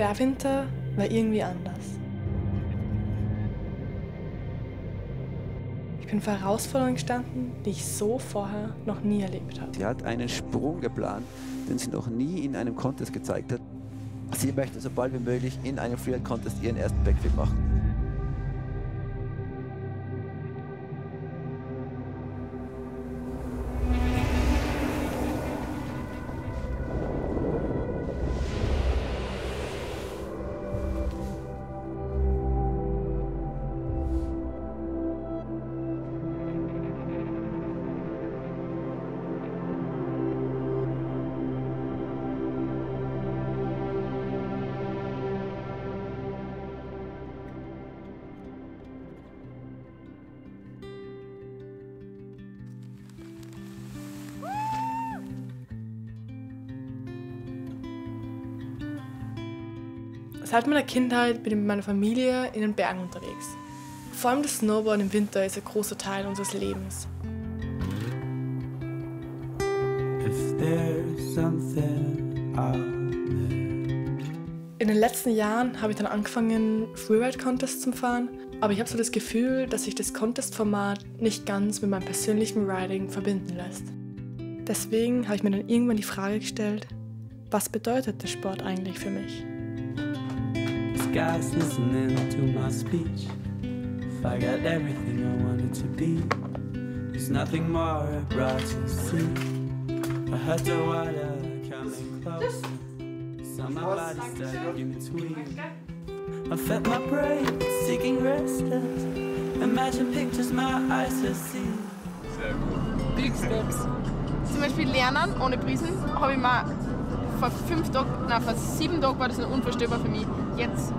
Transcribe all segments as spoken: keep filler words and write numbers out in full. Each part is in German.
Der Winter war irgendwie anders. Ich bin vor Herausforderungen gestanden, die ich so vorher noch nie erlebt habe. Sie hat einen Sprung geplant, den sie noch nie in einem Contest gezeigt hat. Sie möchte so bald wie möglich in einem Freeride-Contest ihren ersten Backflip machen. Seit meiner Kindheit bin ich mit meiner Familie in den Bergen unterwegs. Vor allem das Snowboarden im Winter ist ein großer Teil unseres Lebens. In den letzten Jahren habe ich dann angefangen, Freeride-Contests zu fahren, aber ich habe so das Gefühl, dass sich das Contest-Format nicht ganz mit meinem persönlichen Riding verbinden lässt. Deswegen habe ich mir dann irgendwann die Frage gestellt, was bedeutet der Sport eigentlich für mich? Guys listening to my speech. If I got everything I wanted to be, there's nothing more I brought to see. I had the water coming close. Some my body stuck in between. I felt my brain seeking restless. Imagine pictures my eyes have seen. Big steps. Zum Beispiel Lernen ohne Prisen habe ich mal vor fünf Tagen, nein, vor sieben Tagen war das noch unvorstellbar für mich. Jetzt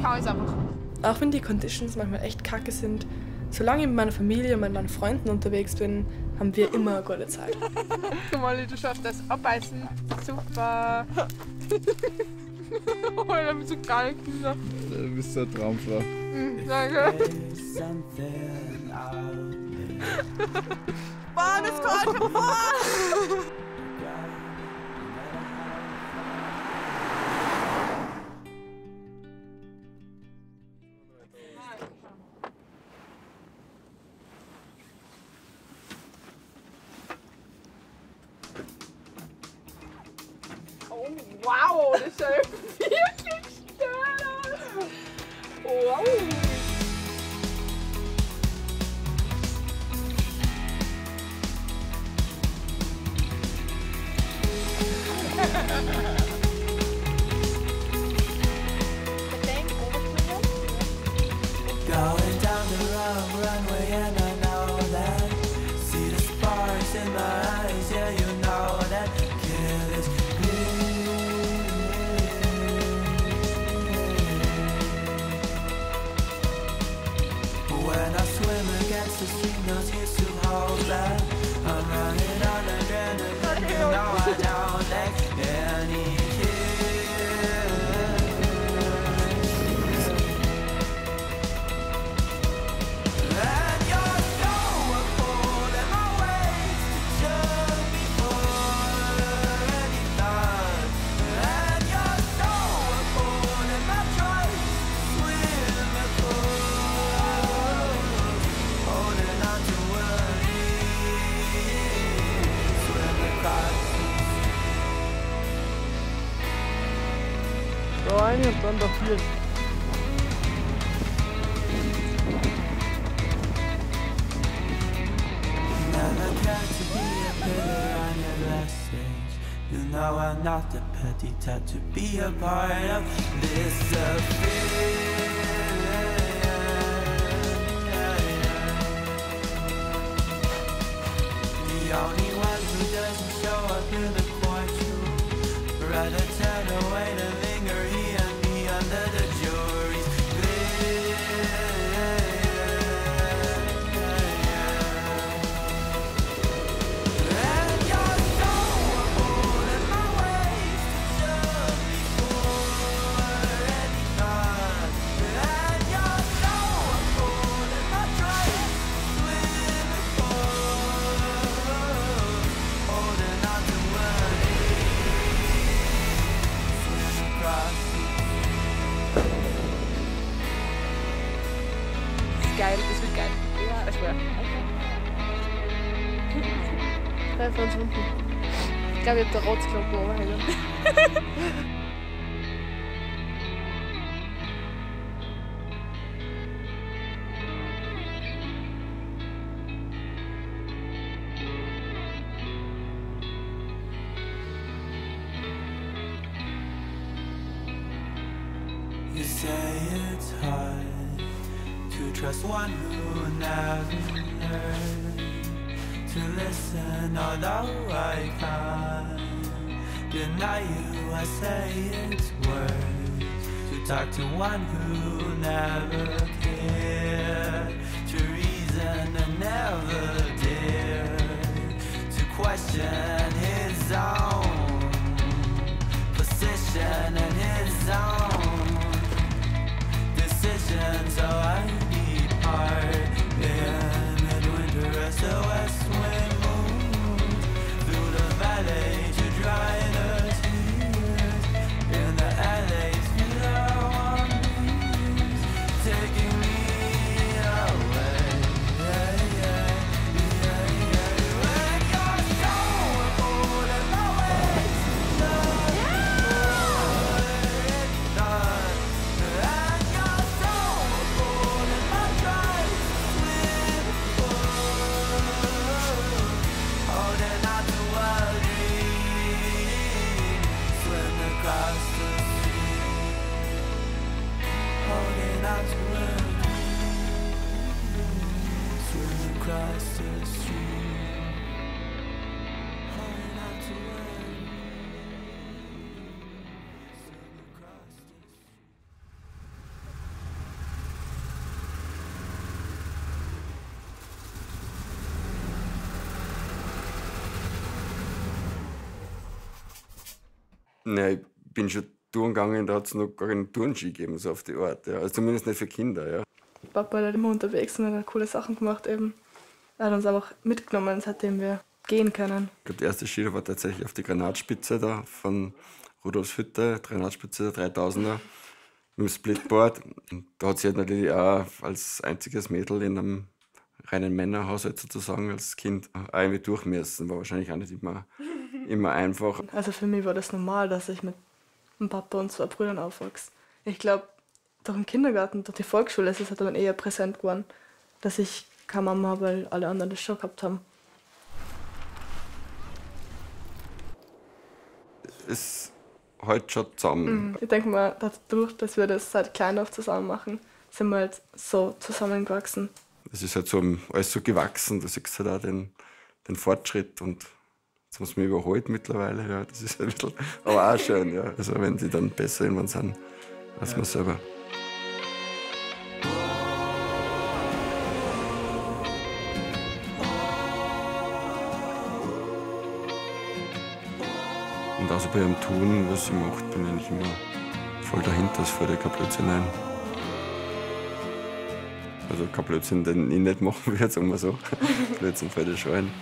kann ich es einfach. Auch wenn die Conditions manchmal echt kacke sind, solange ich mit meiner Familie und mit meinen Freunden unterwegs bin, haben wir immer eine gute Zeit. Komm, Olli, du schaffst das. Abbeißen. Super. Oh, ich hab mich so geil gesagt. Du bist so eine Traumfrau. Mhm, danke. Mann, es kommt vor! Wow, das sah wirklich schnell aus! Wow! Going down the wrong runway and I know that. See the sparks in my eyes, yeah, you know that. Kill it. Und dann doch viel. geil, das wird geil. Ja, ich will. Okay. Treffen uns unten. Ich glaube, ich hab da Rotzklumpen oberhängen. You say it's hard to trust one who never learned to listen, although I can't deny you. I say it's worth to talk to one who never cared, to reason and never dared to question his own position and his own. So I depart in midwinter as the west wind moves through the valley to dry the tears in the alleys below on me, taking me away. Yeah, yeah, yeah, yeah. When you're going, holding my waist, love, Nein, ich bin schon Touren gegangen, da hat es noch gar keinen Turnski gegeben, so auf die Art. Ja. Also zumindest nicht für Kinder. Ja. Papa war immer unterwegs und hat coole Sachen gemacht. Eben. Er hat uns einfach mitgenommen, seitdem wir gehen können. Ich glaube, der erste Ski war tatsächlich auf die Granatspitze da von Rudolfs Hütte, Granatspitze der dreitausender, mit dem Splitboard. Und da hat sie halt natürlich auch als einziges Mädel in einem reinen Männerhaushalt sozusagen als Kind auch irgendwie durchmessen. War wahrscheinlich auch nicht immer, immer einfach. Also für mich war das normal, dass ich mit einem Papa und zwei Brüdern aufwachse. Ich glaube, durch den Kindergarten, durch die Volksschule ist es halt dann eher präsent geworden, dass ich keine Mama habe, weil alle anderen das schon gehabt haben. Es hält schon zusammen. Mhm. Ich denke mal, dadurch, dass wir das seit klein auf zusammen machen, sind wir halt so zusammengewachsen. Es ist halt so alles so gewachsen, du siehst halt auch den, den Fortschritt und jetzt muss man überholt mittlerweile, ja, das ist ein bisschen, aber auch schön, ja. Also wenn die dann besser irgendwann sind als man selber. Und also bei dem Tun, was sie macht, bin ich immer voll dahinter, es fällt ja kein Blödsinn ein. Also kein Blödsinn, den ich nicht machen werde, sagen wir so. Blödsinn fällt ja schon ein.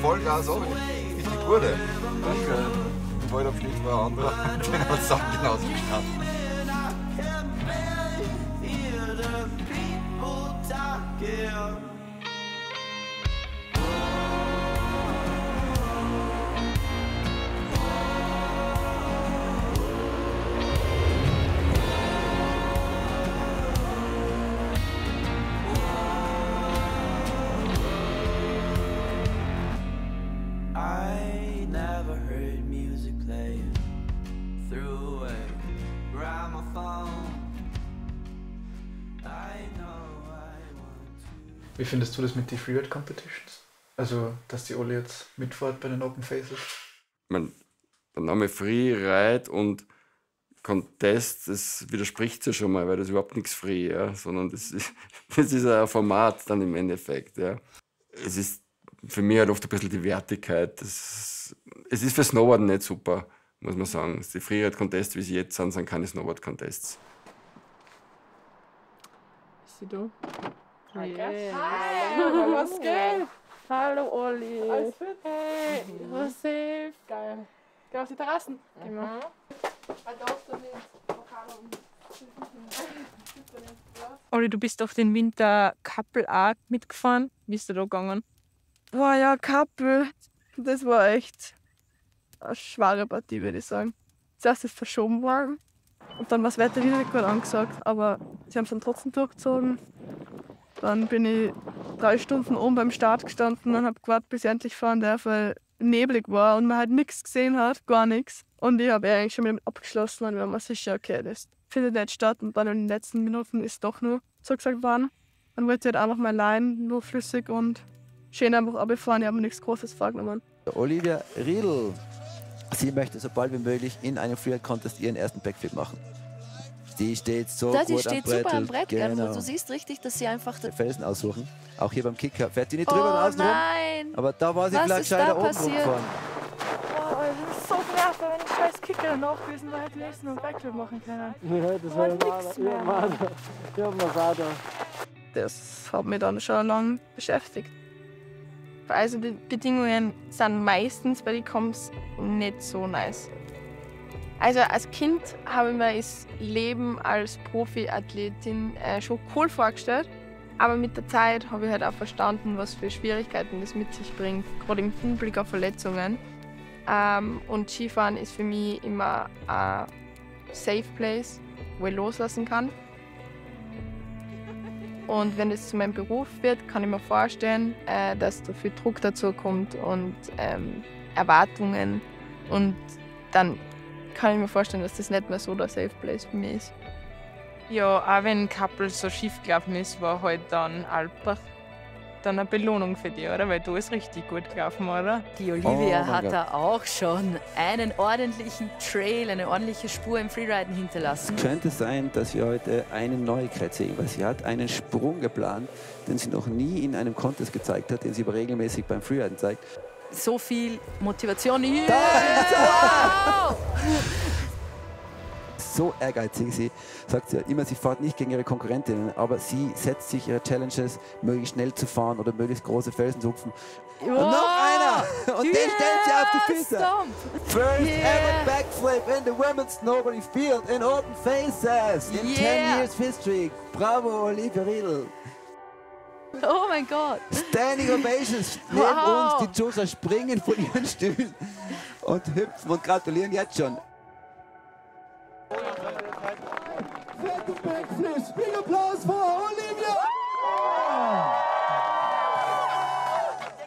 Vollgas auch, wie die Gurte. Und im Waldabschnitt war ein anderer, den hat es genauso gestanden. Wie findest du das mit den Freeride Competitions? Also, dass die Oli jetzt mitfährt bei den Open Faces? Ich meine, der Name Freeride und Contest, das widerspricht ja schon mal, weil das überhaupt nichts free, ja, sondern das ist, das ist ein Format dann im Endeffekt. Ja. Es ist für mich halt oft ein bisschen die Wertigkeit. Das, es ist für Snowboarden nicht super, muss man sagen. Die Freeride-Contests, wie sie jetzt sind, sind keine Snowboard-Contests. Ist sie da? Hi! Hi! Hi. Was geht? Hallo Oli! Alles gut? Hey! Was hilft? Geil! Geh auf die Terrassen! Mhm. Oli, du bist auf den Winter Kappel auch mitgefahren. Wie ist du da gegangen? Boah, ja, Kappel. Das war echt eine schwere Partie, würde ich sagen. Zuerst ist es verschoben worden und dann war das Wetter wieder nicht gut angesagt. Aber sie haben es dann trotzdem durchgezogen. Dann bin ich drei Stunden oben beim Start gestanden und habe gewartet, bis ich endlich fahren darf, weil neblig war und man halt nichts gesehen hat, gar nichts. Und ich habe ja eigentlich schon mit dem abgeschlossen, und wir waren sicher, okay, das findet nicht statt. Und dann in den letzten Minuten ist doch nur zugesagt worden. Dann wollte ich halt einfach mal allein, nur flüssig und schön einfach abgefahren. Ich habe mir nichts Großes vorgenommen. Olivia Riedl, sie möchte so bald wie möglich in einem Freeride-Contest ihren ersten Backflip machen. Die steht so da, gut die steht am Brett, super am Brett, genau. Du siehst richtig, dass sie einfach den Felsen aussuchen. Auch hier beim Kicker fährt die nicht drüber und außen rum. Nein! Aber da war sie vielleicht scheider oben rumgefahren. So nervig, wenn ich scheiß Kicker noch gewesen war, hätte ich jetzt nur einen Backflip machen können. Ja, das war ja da. Das hat mich dann schon lange beschäftigt. Also die Bedingungen sind meistens bei den Comps nicht so nice. Also als Kind habe ich mir das Leben als Profiathletin schon cool vorgestellt. Aber mit der Zeit habe ich halt auch verstanden, was für Schwierigkeiten das mit sich bringt, gerade im Hinblick auf Verletzungen. Um, und Skifahren ist für mich immer ein safe place, wo ich loslassen kann. Und wenn es zu meinem Beruf wird, kann ich mir vorstellen, äh, dass da viel Druck dazu kommt und ähm, Erwartungen. Und dann kann ich mir vorstellen, dass das nicht mehr so der safe place für mich ist. Ja, auch wenn Kappel so schief gelaufen ist, war halt dann Alpbach dann eine Belohnung für dich, oder? Weil du es richtig gut gelaufen, oder? Die Olivia oh hat Gott. da auch schon einen ordentlichen Trail, eine ordentliche Spur im Freeriden hinterlassen. Es könnte sein, dass wir heute eine Neuigkeit sehen, weil sie hat einen Sprung geplant, den sie noch nie in einem Contest gezeigt hat, den sie aber regelmäßig beim Freeriden zeigt. So viel Motivation. Yeah. Wow. So ehrgeizig, sie sagt ja immer, sie fährt nicht gegen ihre Konkurrentinnen, aber sie setzt sich ihre Challenges, möglichst schnell zu fahren oder möglichst große Felsen zu hupfen. Wow. Und noch einer! Und yeah. den stellt sie auf die Füße! Stomp. First yeah. ever backflip in the women's snowboarding field in Open Faces in yeah. ten years history. Bravo, Olivia Riedl! Oh mein Gott! Standing Ovations! Neben wow. uns, die Zuschauer springen von ihren Stühlen und hüpfen und gratulieren jetzt schon. Fette Backflips, big Applaus für Olivia!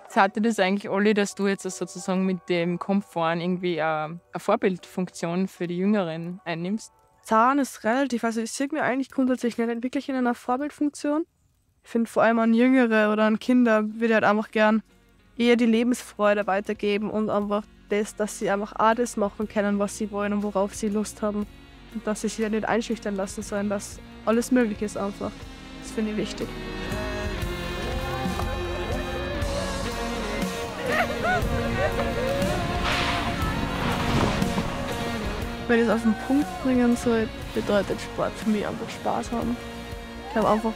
Jetzt hatte das eigentlich, Oli, dass du jetzt sozusagen mit dem Komforn irgendwie eine, eine Vorbildfunktion für die Jüngeren einnimmst? Zahn ist relativ, also ich sehe mir eigentlich grundsätzlich nicht wirklich in einer Vorbildfunktion. Ich finde vor allem an Jüngere oder an Kinder würde ich halt einfach gern eher die Lebensfreude weitergeben und einfach das, dass sie einfach alles machen können, was sie wollen und worauf sie Lust haben. Und dass sie sich ja nicht einschüchtern lassen sollen, dass alles möglich ist einfach. Das finde ich wichtig. Wenn ich es auf den Punkt bringen soll, bedeutet Sport für mich einfach Spaß haben. Ich habe einfach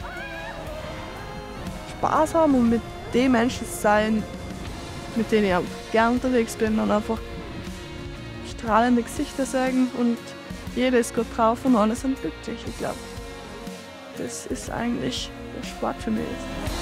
Spaß haben und mit den Menschen sein, mit denen ich gern unterwegs bin, und einfach strahlende Gesichter zeigen und jeder ist gut drauf und alle sind glücklich, ich glaube. Das ist eigentlich der Sport für mich.